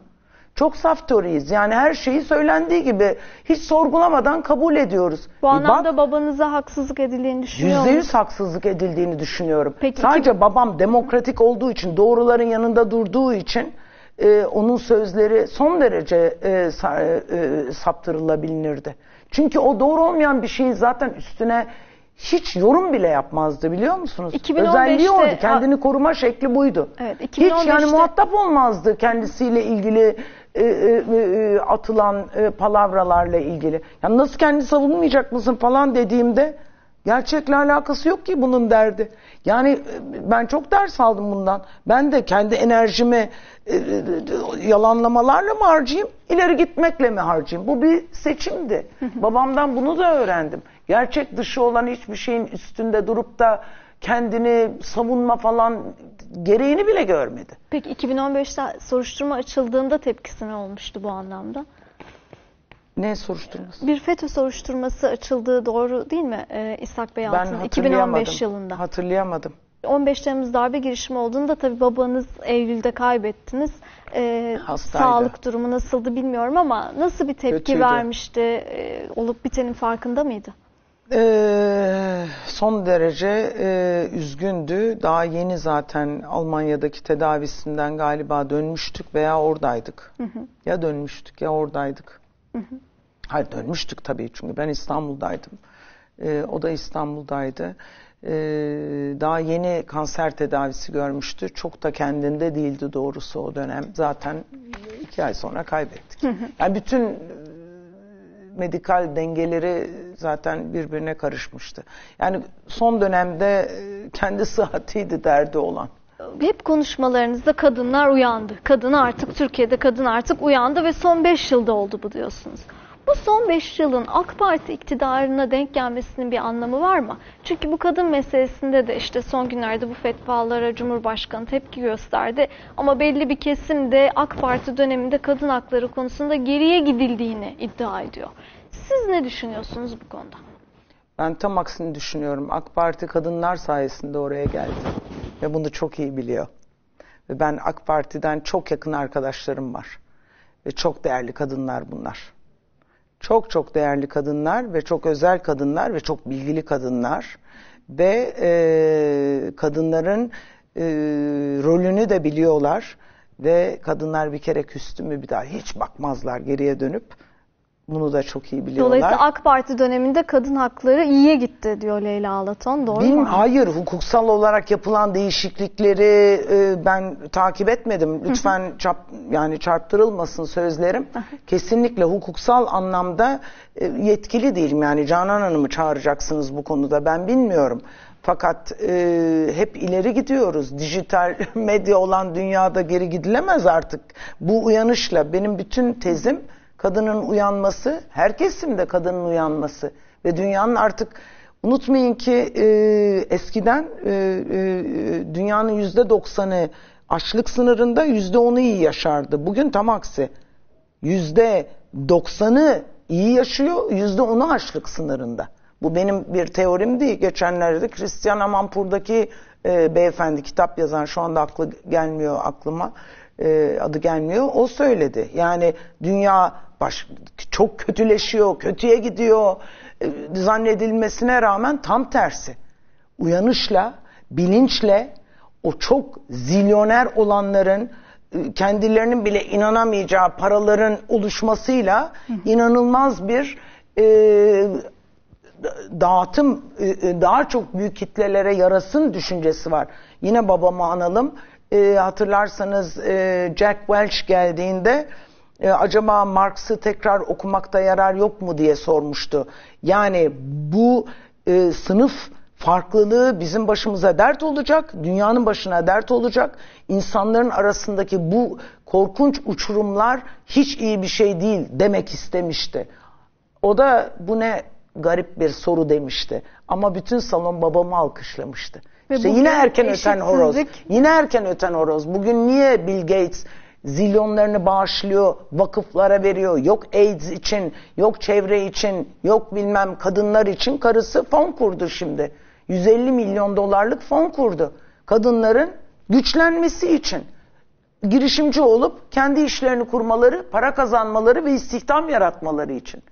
Çok saf teoriyiz. Yani her şeyi söylendiği gibi hiç sorgulamadan kabul ediyoruz. Bu anlamda bak, babanıza haksızlık edildiğini düşünüyor musunuz? yüzde yüz haksızlık edildiğini düşünüyorum. Peki, sadece iki... babam demokratik olduğu için, doğruların yanında durduğu için e, onun sözleri son derece e, sa, e, saptırılabilirdi. Çünkü o doğru olmayan bir şeyi zaten üstüne hiç yorum bile yapmazdı, biliyor musunuz? Özelliği oydu. Kendini koruma şekli buydu. Evet, hiç yani muhatap olmazdı kendisiyle ilgili e, e, atılan e, palavralarla ilgili. Yani nasıl kendini savunmayacak mısın falan dediğimde, gerçekle alakası yok ki bunun derdi. Yani ben çok ders aldım bundan. Ben de kendi enerjimi e, yalanlamalarla mı harcayayım, ileri gitmekle mi harcayayım? Bu bir seçimdi. Babamdan bunu da öğrendim. Gerçek dışı olan hiçbir şeyin üstünde durup da kendini savunma falan gereğini bile görmedi. Peki iki bin on beşte soruşturma açıldığında tepkisi ne olmuştu bu anlamda? Ne soruşturması? Bir FETÖ soruşturması açıldığı doğru değil mi ee, İshak Bey altında iki bin on beş yılında? Hatırlayamadım. on beş Temmuz darbe girişimi olduğunda tabii babanız Eylül'de kaybettiniz. Ee, sağlık durumu nasıldı bilmiyorum ama nasıl bir tepki Kötüydü. vermişti? Ee, olup bitenin farkında mıydı? Ee, son derece e, üzgündü. Daha yeni zaten Almanya'daki tedavisinden galiba dönmüştük veya oradaydık. Hı hı. Ya dönmüştük ya oradaydık. Hı hı. Hayır, dönmüştük tabii, çünkü ben İstanbul'daydım. Ee, o da İstanbul'daydı. Ee, daha yeni kanser tedavisi görmüştü. Çok da kendinde değildi doğrusu o dönem. Zaten iki ay sonra kaybettik. Hı hı. Yani bütün medikal dengeleri zaten birbirine karışmıştı. Yani son dönemde kendi sıhhatiydi derdi olan. Hep konuşmalarınızda kadınlar uyandı. Kadın artık, Türkiye'de kadın artık uyandı ve son beş yılda oldu bu diyorsunuz. Bu son beş yılın AK Parti iktidarına denk gelmesinin bir anlamı var mı? Çünkü bu kadın meselesinde de işte son günlerde bu fetvalara Cumhurbaşkanı tepki gösterdi. Ama belli bir kesim de AK Parti döneminde kadın hakları konusunda geriye gidildiğini iddia ediyor. Siz ne düşünüyorsunuz bu konuda? Ben tam aksini düşünüyorum. AK Parti kadınlar sayesinde oraya geldi. Ve bunu çok iyi biliyor. Ve ben AK Parti'den çok yakın arkadaşlarım var. Ve çok değerli kadınlar bunlar. Çok çok değerli kadınlar ve çok özel kadınlar ve çok bilgili kadınlar ve e, kadınların e, rolünü de biliyorlar ve kadınlar bir kere küstü mü bir daha hiç bakmazlar geriye dönüp, bunu da çok iyi biliyorlar. Dolayısıyla AK Parti döneminde kadın hakları iyiye gitti diyor Leyla Alaton, doğru Bilmiyorum, mu? Hayır, hukuksal olarak yapılan değişiklikleri e, ben takip etmedim. Lütfen çap, yani çarptırılmasın sözlerim. Kesinlikle hukuksal anlamda e, yetkili değilim. Yani Canan Hanım'ı çağıracaksınız bu konuda, ben bilmiyorum. Fakat e, hep ileri gidiyoruz. Dijital medya olan dünyada geri gidilemez artık. Bu uyanışla benim bütün tezim, kadının uyanması, her kesimde kadının uyanması ve dünyanın artık, unutmayın ki e, eskiden e, e, dünyanın yüzde doksanı açlık sınırında, yüzde onu iyi yaşardı. Bugün tam aksi, yüzde doksanı iyi yaşıyor, yüzde onu açlık sınırında. Bu benim bir teorim değil. Geçenlerde Christiane Amanpour'daki e, beyefendi, kitap yazan, şu anda aklı gelmiyor aklıma. Adı gelmiyor. O söyledi. Yani dünya baş, çok kötüleşiyor, kötüye gidiyor zannedilmesine rağmen tam tersi. Uyanışla, bilinçle o çok zilyoner olanların, kendilerinin bile inanamayacağı paraların oluşmasıyla inanılmaz bir e, dağıtım, daha çok büyük kitlelere yarasın düşüncesi var. Yine babamı analım. E, hatırlarsanız e, Jack Welch geldiğinde e, acaba Marx'ı tekrar okumakta yarar yok mu diye sormuştu. Yani bu e, sınıf farklılığı bizim başımıza dert olacak, dünyanın başına dert olacak. İnsanların arasındaki bu korkunç uçurumlar hiç iyi bir şey değil demek istemişti. O da bu ne garip bir soru demişti. Ama bütün salon babamı alkışlamıştı. İşte yine erken öten horoz. Yine erken öten horoz. Bugün niye Bill Gates zilyonlarını bağışlıyor, vakıflara veriyor? Yok AIDS için, yok çevre için, yok bilmem kadınlar için. Karısı fon kurdu şimdi. yüz elli milyon dolarlık fon kurdu. Kadınların güçlenmesi için. Girişimci olup kendi işlerini kurmaları, para kazanmaları ve istihdam yaratmaları için.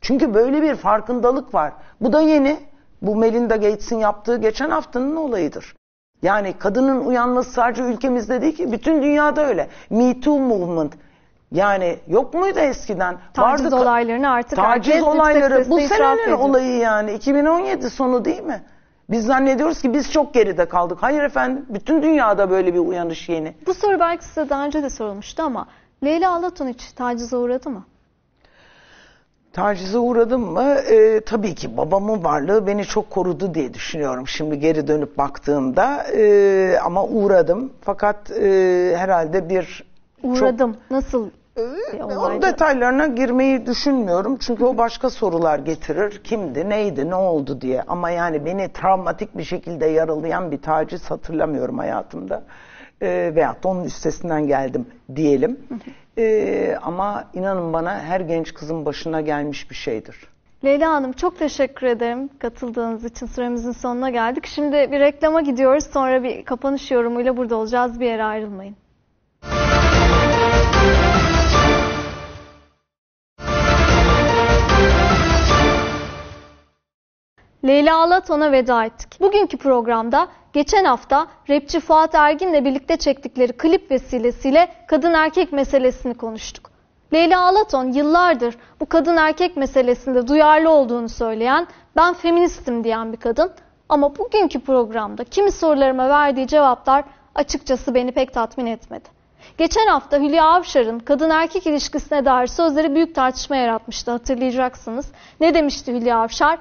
Çünkü böyle bir farkındalık var. Bu da yeni. Bu Melinda Gates'in yaptığı geçen haftanın olayıdır. Yani kadının uyanması sadece ülkemizde değil ki, bütün dünyada öyle. Me Too movement. Yani yok muydu eskiden? Taciz Vardı, olaylarını artık taciz olayları bu senenin olayı, yani iki bin on yedi sonu değil mi? Biz zannediyoruz ki biz çok geride kaldık. Hayır efendim, bütün dünyada böyle bir uyanış yeni. Bu soru belki size daha önce de sorulmuştu ama Leyla Alaton hiç tacize uğradı mı? Tacize uğradım mı? Ee, tabii ki babamın varlığı beni çok korudu diye düşünüyorum şimdi geri dönüp baktığımda. Ee, ama uğradım. Fakat e, herhalde bir... Uğradım. Çok, Nasıl? E, onun detaylarına girmeyi düşünmüyorum. Çünkü o başka sorular getirir. Kimdi, neydi, ne oldu diye. Ama yani beni travmatik bir şekilde yaralayan bir taciz hatırlamıyorum hayatımda. E, veyahut onun üstesinden geldim diyelim. Ee, ama inanın bana, her genç kızın başına gelmiş bir şeydir. Leyla Hanım, çok teşekkür ederim katıldığınız için. Süremizin sonuna geldik. Şimdi bir reklama gidiyoruz. Sonra bir kapanış yorumuyla burada olacağız. Bir yere ayrılmayın. Leyla Alaton'a veda ettik. Bugünkü programda geçen hafta rapçi Fuat Ergin'le birlikte çektikleri klip vesilesiyle kadın erkek meselesini konuştuk. Leyla Alaton yıllardır bu kadın erkek meselesinde duyarlı olduğunu söyleyen, ben feministim diyen bir kadın. Ama bugünkü programda kimi sorularıma verdiği cevaplar açıkçası beni pek tatmin etmedi. Geçen hafta Hülya Avşar'ın kadın erkek ilişkisine dair sözleri büyük tartışma yaratmıştı, hatırlayacaksınız. Ne demişti Hülya Avşar?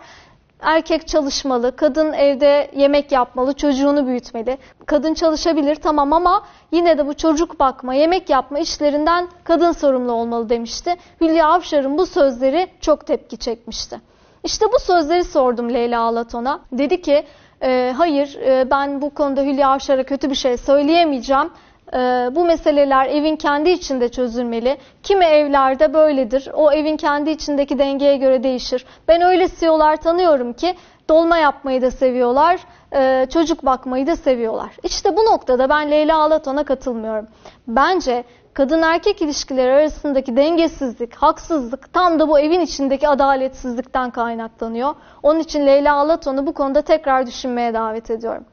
Erkek çalışmalı, kadın evde yemek yapmalı, çocuğunu büyütmeli. Kadın çalışabilir tamam ama yine de bu çocuk bakma, yemek yapma işlerinden kadın sorumlu olmalı demişti. Hülya Avşar'ın bu sözleri çok tepki çekmişti. İşte bu sözleri sordum Leyla Alaton'a. Dedi ki, e, hayır e, ben bu konuda Hülya Avşar'a kötü bir şey söyleyemeyeceğim. E, bu meseleler evin kendi içinde çözülmeli. Kimi evlerde böyledir, o evin kendi içindeki dengeye göre değişir. Ben öyle C E O'lar tanıyorum ki dolma yapmayı da seviyorlar, e, çocuk bakmayı da seviyorlar. İşte bu noktada ben Leyla Alaton'a katılmıyorum. Bence kadın erkek ilişkileri arasındaki dengesizlik, haksızlık tam da bu evin içindeki adaletsizlikten kaynaklanıyor. Onun için Leyla Alaton'u bu konuda tekrar düşünmeye davet ediyorum.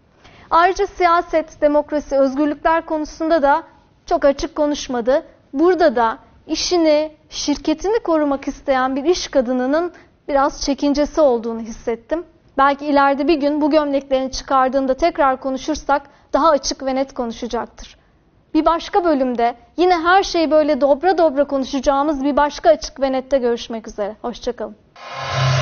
Ayrıca siyaset, demokrasi, özgürlükler konusunda da çok açık konuşmadı. Burada da işini, şirketini korumak isteyen bir iş kadınının biraz çekincesi olduğunu hissettim. Belki ileride bir gün bu gömleklerini çıkardığında tekrar konuşursak daha açık ve net konuşacaktır. Bir başka bölümde yine her şeyi böyle dobra dobra konuşacağımız bir başka Açık ve Net'te görüşmek üzere. Hoşça kalın.